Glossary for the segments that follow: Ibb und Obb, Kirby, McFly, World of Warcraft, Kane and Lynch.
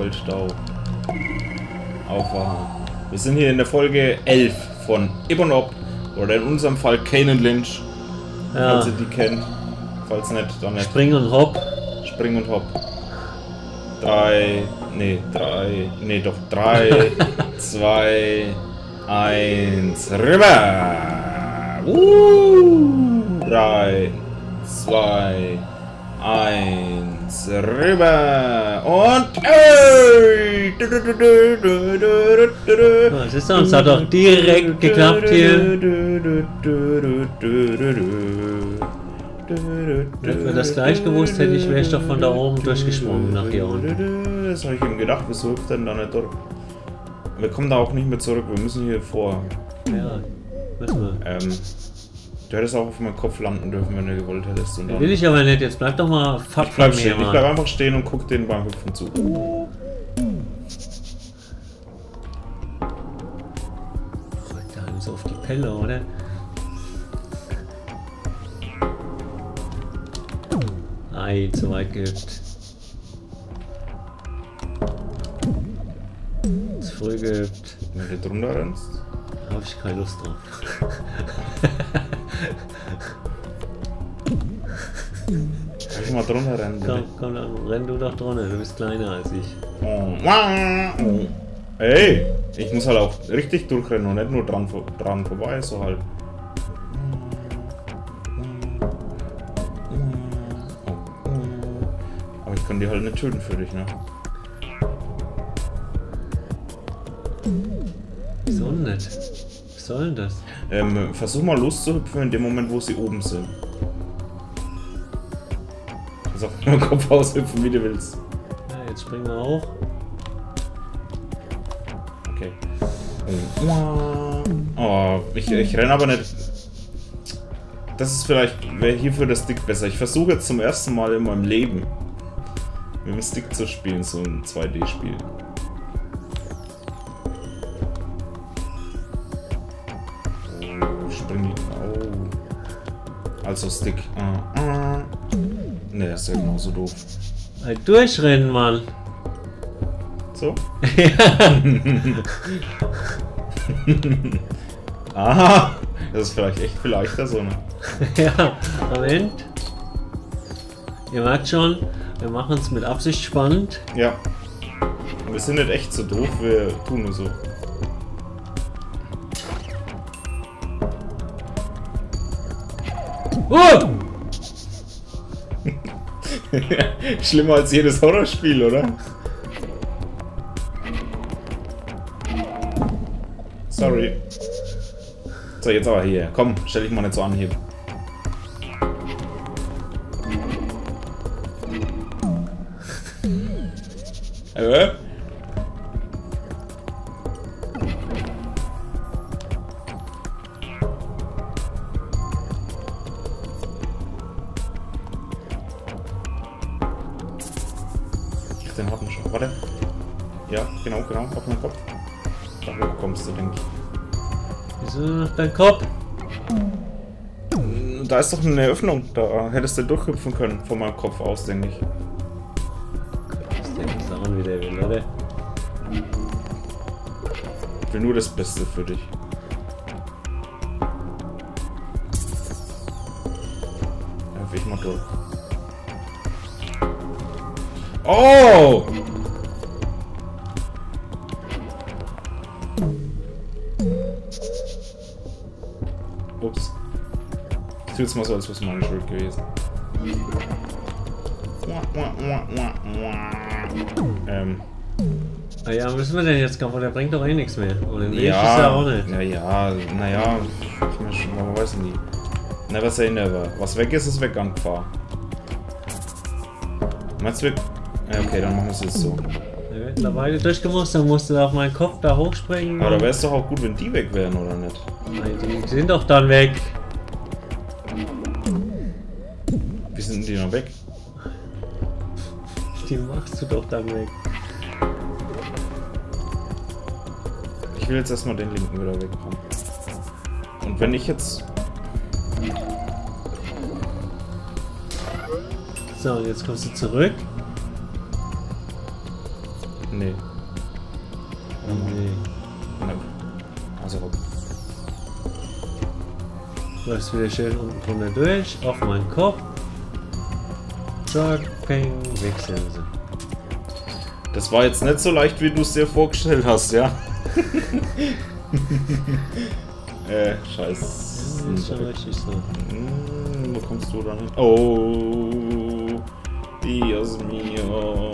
Goldstau. Aufwachen. Wir sind hier in der Folge 11 von Ibb und Obb. Oder in unserem Fall Kane and Lynch. Ja. Falls ihr die kennt. Falls nicht, dann nicht. Spring und Hopp. Spring und Hopp. 3, 2, 1, rüber! 3, 2, 1, rüber! Und ey! Was ist das? Es hat doch direkt geklappt hier. Wenn wir das gleich gewusst hätte, wäre ich doch von da oben durchgesprungen nach hier unten. Das habe ich eben gedacht, wieso hilft denn da nicht durch? Wir kommen da auch nicht mehr zurück, wir müssen hier vor. Ja, müssen wir. Du hättest auch auf meinem Kopf landen dürfen, wenn du gewollt hättest. Und dann will ich aber nicht, jetzt bleib doch mal fuck ich bleib stehen. Mal. Ich bleib einfach stehen und guck den beim Hüpfen zu. Da haben sie auf die Pelle, oder? Ei, zu weit gehüpft. Zu früh gehüpft. Wenn du drunter rennst? Habe ich keine Lust drauf. Kann ich mal drunter rennen? Komm, komm, dann renn du doch drunter, du bist kleiner als ich. Oh. Ey, ich muss halt auch richtig durchrennen und nicht nur dran vorbei, so halt. Ich kann die halt nicht töten für dich, ne? Wieso nicht? Was soll denn das? Versuch mal loszuhüpfen in dem Moment, wo sie oben sind. Also auf meinem Kopf aushüpfen, wie du willst. Ja, jetzt springen wir auch. Okay. Oh, ich renne aber nicht. Das ist vielleicht, wäre hierfür das Stick besser. Ich versuche jetzt zum ersten Mal in meinem Leben mit dem Stick zu spielen, so ein 2D-Spiel. Oh, spring. Oh. Also Stick. Ne, ist ja genauso doof. Halt durchrennen, Mann. So? Aha! Das ist vielleicht echt viel leichter, so, ne? Ja, Moment. Ihr merkt schon, wir machen es mit Absicht spannend. Ja. Wir sind nicht echt so doof, wir tun nur so. Oh! Schlimmer als jedes Horrorspiel, oder? Sorry. So, jetzt aber hier. Komm, stell dich mal nicht so an hier. Den hatten wir schon. Warte. Ja, genau. Auf meinen Kopf. Dafür kommst du, denke ich. Wieso dein Kopf? Da ist doch eine Öffnung. Da hättest du durchhüpfen können. Von meinem Kopf aus, denke ich. Wie der will, oder? Ich will nur das Beste für dich. Darf ich mal durch. Oh! Ups. Ich tue jetzt mal so, als wäre es meine Schuld gewesen. Naja, müssen wir denn jetzt kaufen? Der bringt doch eh nichts mehr. Oder Milch ja, ist er auch nicht. Naja, ich meine schon, man weiß nie. Never say never. Was weg ist weg, gangbar. Meinst du weg? Ja, okay, dann machen wir es jetzt so. Ja, da war ich durchgemusst, dann musst du da auf meinen Kopf da hochspringen. Aber da wäre es doch auch gut, wenn die weg wären, oder nicht? Nein, die sind doch dann weg. Wie sind die noch weg? Die machst du doch dann weg. Ich will jetzt erstmal den linken wieder wegkommen. Und wenn ich jetzt... So, jetzt kommst du zurück. Nee. Nee. Nein. Also rum. Das wieder schön unten kommt er durch. Auf meinen Kopf. Zack, peng, wechseln sie. Das war jetzt nicht so leicht, wie du es dir vorgestellt hast, ja? Scheiße. Das ist schon richtig so. Wo kommst du dann hin? Oh, Dios mio.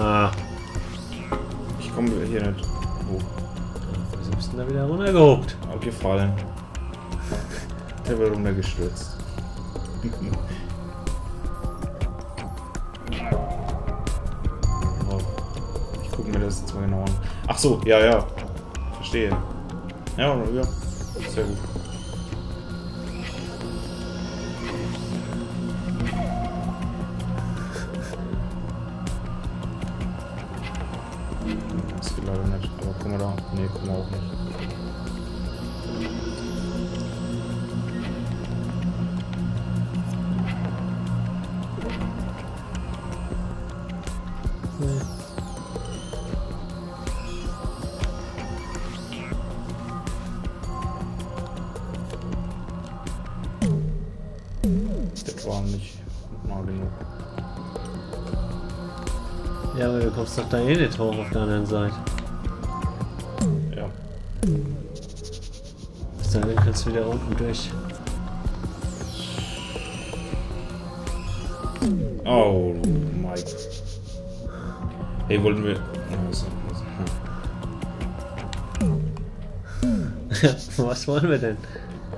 Ah. Ich komme hier nicht hoch. Wieso bist du denn da wieder runtergehobt? Abgefallen. Der wird runtergestürzt. Ich gucke mir das jetzt mal genau an. Ach so, ja, ja. Verstehe. Ja, ja. Sehr gut. Das geht leider nicht. Aber guck mal da. Ne, guck mal auch nicht. Ja, aber du kommst doch da eh nicht hoch auf der anderen Seite. Ja. Bis dahin kannst du wieder unten durch. Oh, Mike. Hey, wollten wir... Was wollen wir denn?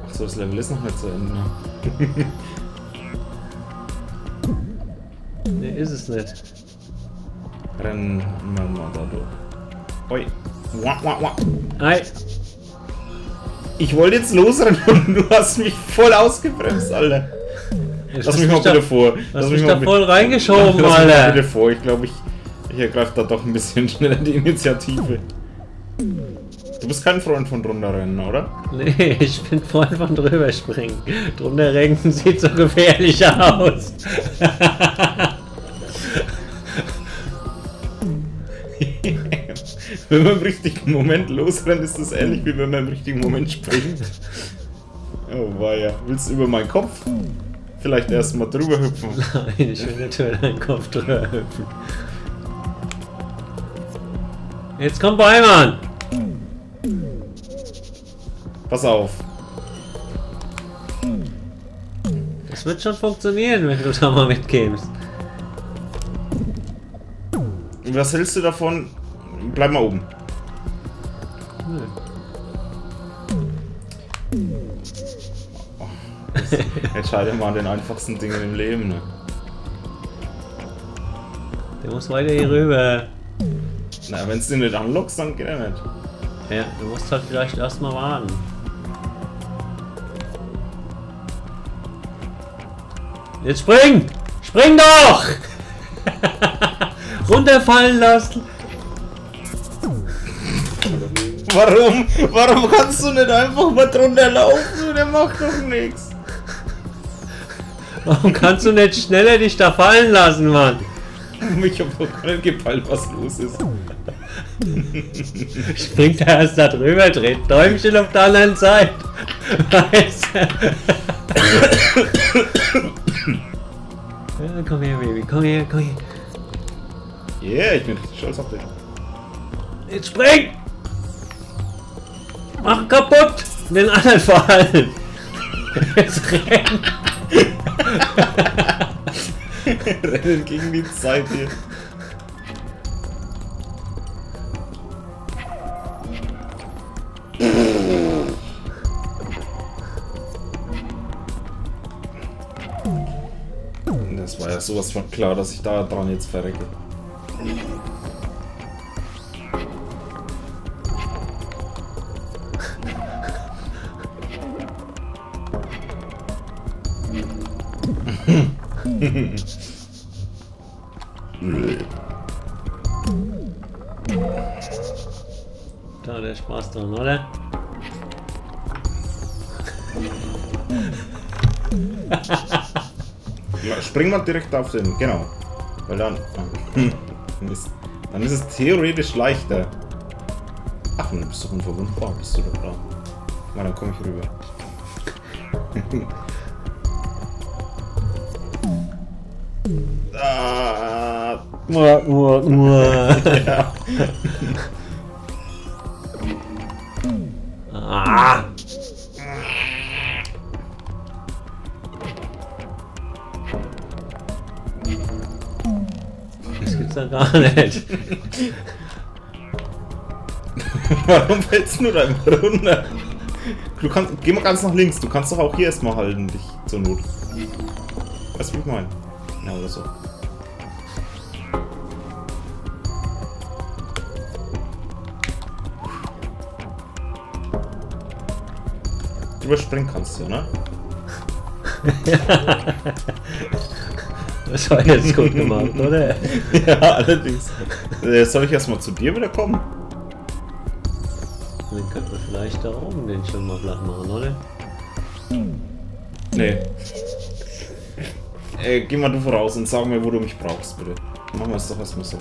Ach so, das Level ist noch nicht zu Ende. Ne, ist es nicht. Rennen wir mal da durch. Oi. Wah, wah, wah. Hi. Ich wollte jetzt losrennen und du hast mich voll ausgebremst, Alter. Lass mich mal bitte vor. Lass mich da voll reingeschoben, Alter. Lass mich bitte vor. Ich glaube, ich ergreife da doch ein bisschen schneller die Initiative. Du bist kein Freund von drunterrennen, oder? Nee, ich bin Freund von drüberspringen. Drunterrennen sieht so gefährlich aus. Wenn man im richtigen Moment losrennt, ist das ähnlich wie wenn man im richtigen Moment springt. Oh weia. Willst du über meinen Kopf? Vielleicht erstmal drüber hüpfen. Nein, ich will nicht über deinen Kopf drüber hüpfen. Jetzt komm bei, Mann! Pass auf. Das wird schon funktionieren, wenn du da mal mitkämst. Was hältst du davon? Bleib mal oben. Oh, entscheide mal an den einfachsten Dingen im Leben, ne? Der muss weiter hier rüber. Na, wenn es den nicht anlockst, dann geht er nicht. Ja, du musst halt vielleicht erstmal warten. Jetzt spring! Spring doch! Runterfallen lassen! Warum kannst du nicht einfach mal drunter laufen? Der macht doch nichts. Warum kannst du nicht schneller dich da fallen lassen, Mann? Ich hab doch gerade gepeilt, was los ist. Springt er erst da drüber, dreht Däumchen auf der anderen Seite. Weißt du? Ja, komm her, Baby, komm her, komm her. Yeah, ich bin richtig stolz auf dich. Jetzt spring! Mach kaputt! Den anderen vor allem! Jetzt rennen! Rennen gegen die Zeit hier! Das war ja sowas von klar, dass ich da dran jetzt verrecke. Da hat der Spaß dran, oder? Spring mal direkt auf den, genau. Weil dann... Dann ist es theoretisch leichter. Ach, du bist doch unverwundbar, bist du doch da. Na, dann komme ich rüber. Ah. Ja. Ah. Das gibt's ja gar nicht. Warum fällst du nur da runter? Du kannst, geh mal ganz nach links, du kannst doch auch hier erstmal halten, dich zur Not. Weißt du, wie ich meine? Ja, oder so. Überspringen kannst du, ne? Das war jetzt gut gemacht, oder? Ja, allerdings. Jetzt soll ich erstmal zu dir wieder kommen. Dann könnten wir vielleicht da oben den schon mal flach machen, oder? Nee. Ey, geh mal du voraus und sag mir, wo du mich brauchst, bitte. Machen wir es doch erstmal so.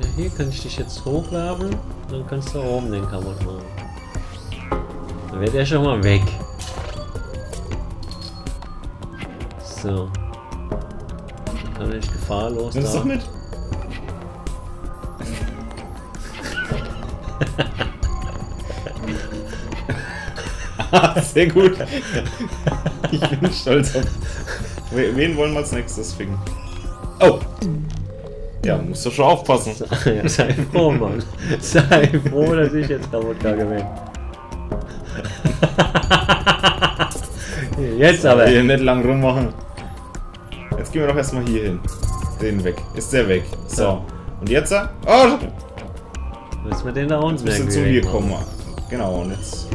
Ja, hier kann ich dich jetzt hochwerfen, dann kannst du da oben den kaputt machen. Dann wird er schon mal weg. So. Kann ich gefahrlos da. Nimmst du doch mit? Sehr gut. Ich bin stolz auf... Wen wollen wir als nächstes ficken? Oh! Ja, musst du schon aufpassen. Ja, sei froh, Mann. Sei froh, dass ich jetzt kaputt gegangen bin. Jetzt aber! Hier nicht lang rummachen. Jetzt gehen wir doch erstmal hier hin. Den weg. Ist der weg. So. Ja. Und jetzt? Oh! Müssen wir den da unten weg? Jetzt müssen wir zu hier kommen. Genau, und jetzt...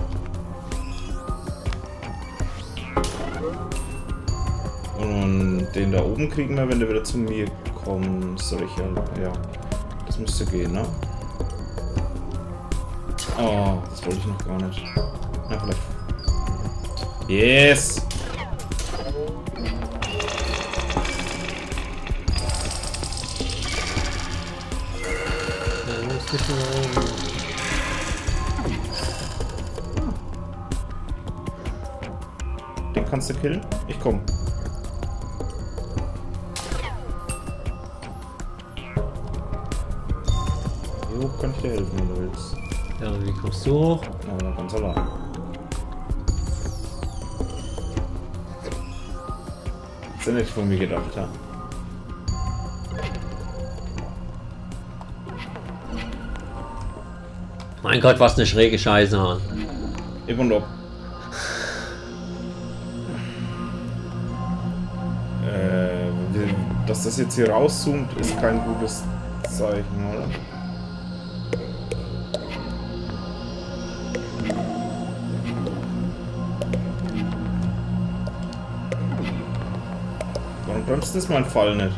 Und den da oben kriegen wir, wenn der wieder zu mir kommt. Soll ich ja. Das müsste gehen, ne? Oh, das wollte ich noch gar nicht. Na, vielleicht. Yes! Ja, muss ich mal oben. Den kannst du killen? Ich komm. Wie hoch kann ich dir helfen, wenn du willst? Ja, wie kommst du hoch? Ja, ganz allein. Das ist ja nicht von mir gedacht, ja. Mein Gott, was eine schräge Scheiße, Mann. Ibb und Obb. Dass das jetzt hier rauszoomt, ist kein gutes Zeichen, oder? Bremst ist mein Fall nicht.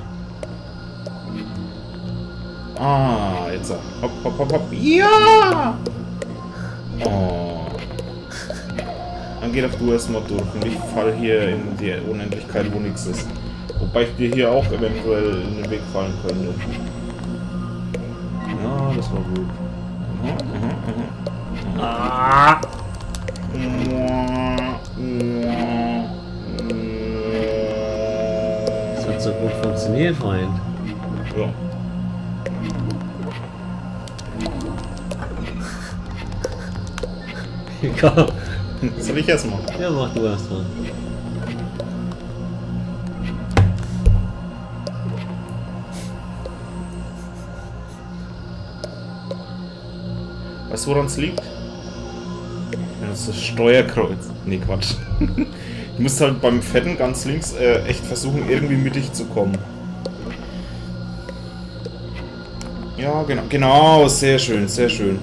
Ah, jetzt. Hopp, hopp, hopp, hopp. Ja! Oh. Dann geh doch du erstmal durch und ich fall hier in die Unendlichkeit, wo nichts ist. Wobei ich dir hier auch eventuell in den Weg fallen könnte. Ja, das war gut. Ah! Das hat so gut funktioniert, Freund. Ja. Komm. Das will ich erst machen. Ja, mach du erst mal. Weißt du, woran es liegt? Ja, das ist das Steuerkreuz. Nee, Quatsch. Du musst halt beim Fetten ganz links echt versuchen, irgendwie mittig zu kommen. Ja, genau. Genau, sehr schön, sehr schön.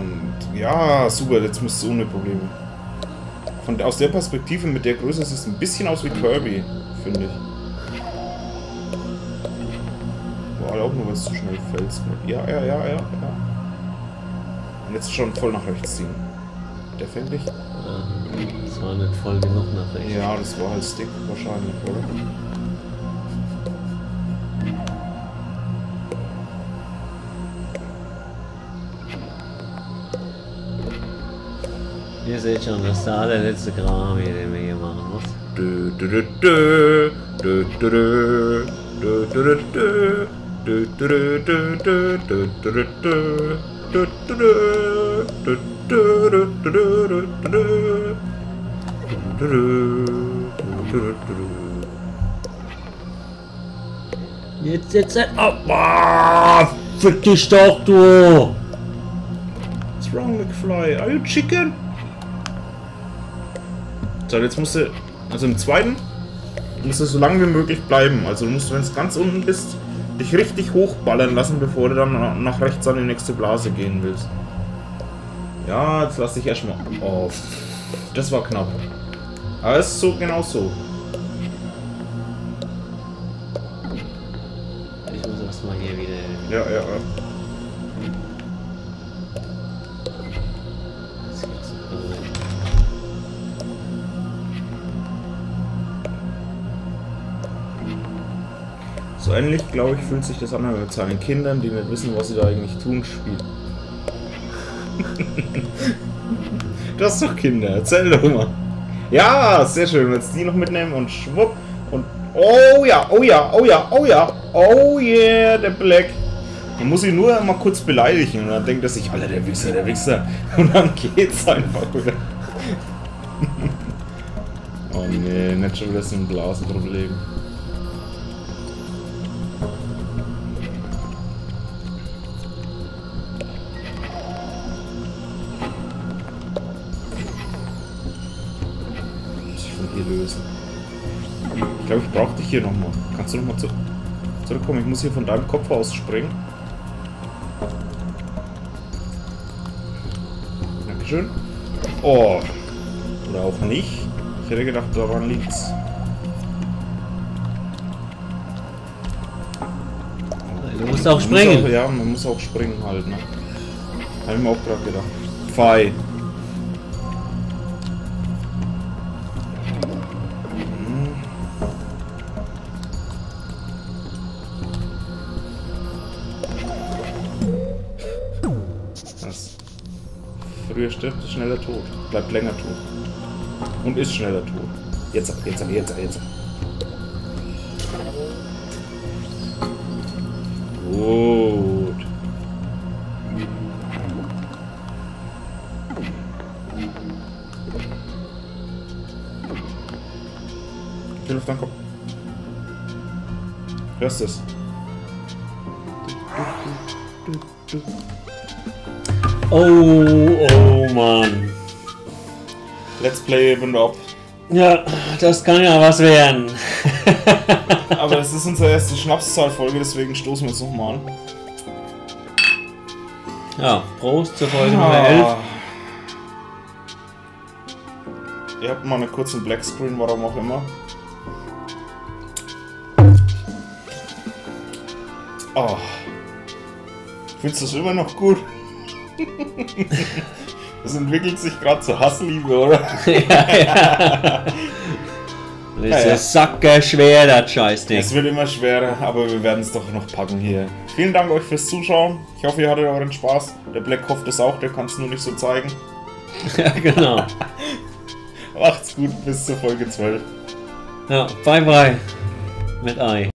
Und ja, super, jetzt müsstest du ohne Probleme. Aus der Perspektive mit der Größe sieht es ein bisschen aus wie Kirby, finde ich. Boah, Fall auch nur, wenn es zu schnell fällst. Ja. Und jetzt schon voll nach rechts ziehen. Der fängt nicht. Das war nicht voll genug nach rechts. Ja, das war halt Stick wahrscheinlich, oder? Ihr seht schon, das ist der allerletzte Kram hier, den wir hier machen müssen. Jetzt, oh, fick dich doch, du! What's wrong, McFly? Are you chicken? So, jetzt musst du, also im zweiten, musst du so lange wie möglich bleiben. Also musst du, wenn es ganz unten bist, dich richtig hochballern lassen, bevor du dann nach rechts an die nächste Blase gehen willst. Ja, jetzt lass dich erstmal. Oh, das war knapp. Aber es ist so, genau so. Ich muss erstmal hier wieder. Ja. So ähnlich, glaube ich, fühlt sich das an, wenn man mit seinen Kindern, die nicht wissen, was sie da eigentlich tun, spielt. Du hast doch Kinder, erzähl doch mal. Ja, sehr schön, wenn die noch mitnehmen und schwupp und... Oh ja, der Black. Man muss ihn nur mal kurz beleidigen und dann denkt er sich, Alter, der Wichser. Und dann geht's einfach wieder. Oh nee, nicht schon wieder so ein Blasenproblem. Lösen. Ich glaube, ich brauche dich hier nochmal. Kannst du nochmal zurückkommen? Ich muss hier von deinem Kopf aus springen. Dankeschön. Oh. Oder auch nicht. Ich hätte gedacht, daran liegt's. Du musst auch springen. Ja, man muss auch springen halt, ne? Habe ich mir auch gerade gedacht. Fei. Früher stirbt, ist schneller tot. Bleibt länger tot. Und ist schneller tot. Jetzt. Gut. Ich bin auf deinen Kopf. Hörst du es? Oh Mann. Let's play Ibb und Obb. Ja, das kann ja was werden. Aber es ist unsere erste Schnapszahlfolge, deswegen stoßen wir es nochmal an. Ja, Prost zur Folge Nummer 11. Ihr habt mal einen kurzen Blackscreen, warum auch immer. Oh. Findest du es immer noch gut? Das entwickelt sich gerade zur Hassliebe, oder? Ja. Das ist sackerschwer, das Scheißding. Es wird immer schwerer, aber wir werden es doch noch packen hier. Vielen Dank euch fürs Zuschauen. Ich hoffe, ihr hattet euren Spaß. Der Black hofft es auch, der kann es nur nicht so zeigen. Ja, genau. Macht's gut, bis zur Folge 12. Ja, bye bye. Mit Ei.